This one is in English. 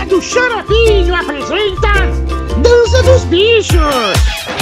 Canal do Xaropinho apresenta Dança dos Bichos.